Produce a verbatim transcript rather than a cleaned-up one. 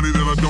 Money that I don't